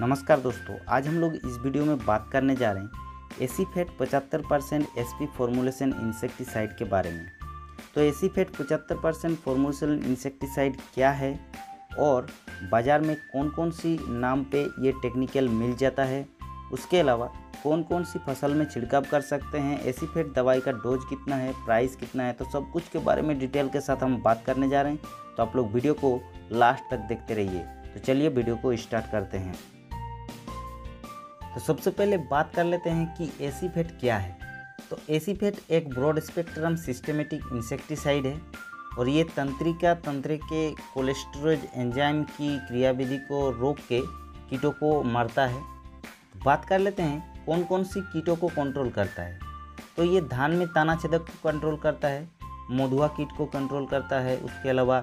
नमस्कार दोस्तों, आज हम लोग इस वीडियो में बात करने जा रहे हैं एसीफेट 75% एसपी फॉर्मुलेशन इंसेक्टिसाइड के बारे में। तो एसीफेट 75% फॉर्मुलेशन इंसेक्टिसाइड क्या है और बाज़ार में कौन कौन सी नाम पे ये टेक्निकल मिल जाता है, उसके अलावा कौन कौन सी फसल में छिड़काव कर सकते हैं, एसीफेट दवाई का डोज कितना है, प्राइस कितना है, तो सब कुछ के बारे में डिटेल के साथ हम बात करने जा रहे हैं। तो आप लोग वीडियो को लास्ट तक देखते रहिए। तो चलिए वीडियो को स्टार्ट करते हैं। तो सबसे पहले बात कर लेते हैं कि एसीफेट क्या है। तो एसीफेट एक ब्रॉड स्पेक्ट्रम सिस्टेमेटिक इंसेक्टिसाइड है और ये तंत्रिका के कोलेस्टेरॉल एंजाइम की क्रियाविधि को रोक के कीटों को मारता है। बात कर लेते हैं कौन कौन सी कीटों को कंट्रोल करता है। तो ये धान में तना छेदक को कंट्रोल करता है, मधुआ कीट को कंट्रोल करता है, उसके अलावा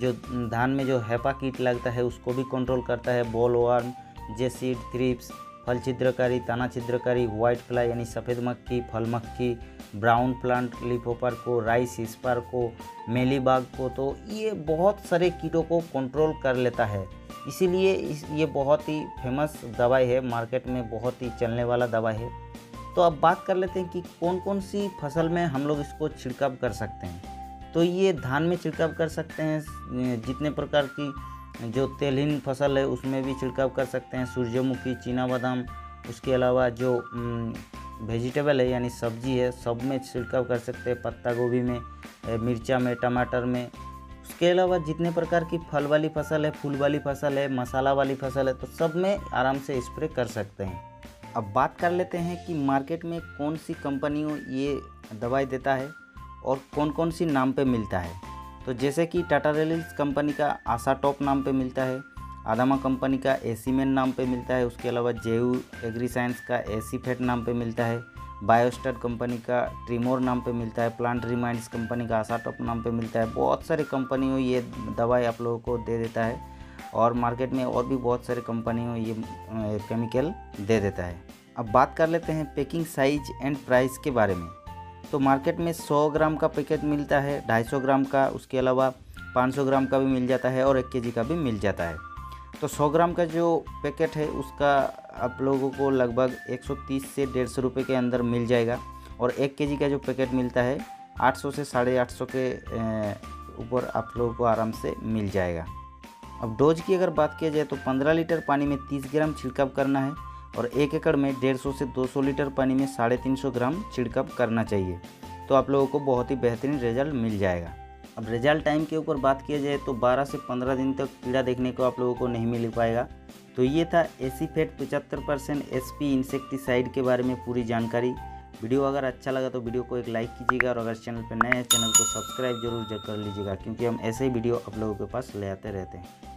जो धान में जो हैपा कीट लगता है उसको भी कंट्रोल करता है, बॉलवर्म, जेसीड, थ्रिप्स, फल छिद्रकारी, तना छिद्रकारी, व्हाइट फ्लाई यानी सफ़ेद मक्खी, फल मक्खी, ब्राउन प्लांट लीफ होपर को, राइस हिस्पर को, मेलीबाग को। तो ये बहुत सारे कीटों को कंट्रोल कर लेता है, इसीलिए ये बहुत ही फेमस दवाई है, मार्केट में बहुत ही चलने वाला दवाई है। तो अब बात कर लेते हैं कि कौन कौन सी फसल में हम लोग इसको छिड़काव कर सकते हैं। तो ये धान में छिड़काव कर सकते हैं, जितने प्रकार की जो तेलहीन फसल है उसमें भी छिड़काव कर सकते हैं, सूरजमुखी, चीना बादाम, उसके अलावा जो वेजिटेबल है यानी सब्जी है सब में छिड़काव कर सकते हैं, पत्ता गोभी में, मिर्चा में, टमाटर में। उसके अलावा जितने प्रकार की फल वाली फसल है, फूल वाली फसल है, मसाला वाली फसल है, तो सब में आराम से स्प्रे कर सकते हैं। अब बात कर लेते हैं कि मार्केट में कौन सी कंपनियों ये दवाई देता है और कौन कौन सी नाम पर मिलता है। तो जैसे कि टाटा रेलिंस कंपनी का आसाटॉप नाम पे मिलता है, आदामा कंपनी का एसीमेन नाम पे मिलता है, उसके अलावा जेयू एग्री साइंस का एसीफेट नाम पे मिलता है, बायोस्टेट कंपनी का ट्रिमोर नाम पे मिलता है, प्लांट रिमाइंड्स कंपनी का आसाटॉप नाम पे मिलता है। बहुत सारी कंपनियों ये दवाई आप लोगों को दे देता है और मार्केट में और भी बहुत सारी कंपनियों ये केमिकल दे देता है। अब बात कर लेते हैं पैकिंग साइज एंड प्राइस के बारे में। तो मार्केट में 100 ग्राम का पैकेट मिलता है, 250 ग्राम का, उसके अलावा 500 ग्राम का भी मिल जाता है और 1 केजी का भी मिल जाता है। तो 100 ग्राम का जो पैकेट है उसका आप लोगों को लगभग 130 से 150 रुपये के अंदर मिल जाएगा और 1 केजी का जो पैकेट मिलता है 800 से 850 के ऊपर आप लोगों को आराम से मिल जाएगा। अब डोज की अगर बात किया जाए तो 15 लीटर पानी में 30 ग्राम छिड़काव करना है और 1 एकड़ में 150 से 200 लीटर पानी में 350 ग्राम छिड़काव करना चाहिए। तो आप लोगों को बहुत ही बेहतरीन रिजल्ट मिल जाएगा। अब रिजल्ट टाइम के ऊपर बात किया जाए तो 12 से 15 दिन तक कीड़ा देखने को आप लोगों को नहीं मिल पाएगा। तो ये था एसीफेट 75% एसपी इंसेक्टिसाइड के बारे में पूरी जानकारी। वीडियो अगर अच्छा लगा तो वीडियो को एक लाइक कीजिएगा और अगर चैनल पर नए हैं चैनल को सब्सक्राइब जरूर कर लीजिएगा, क्योंकि हम ऐसे ही वीडियो आप लोगों के पास ले आते रहते हैं।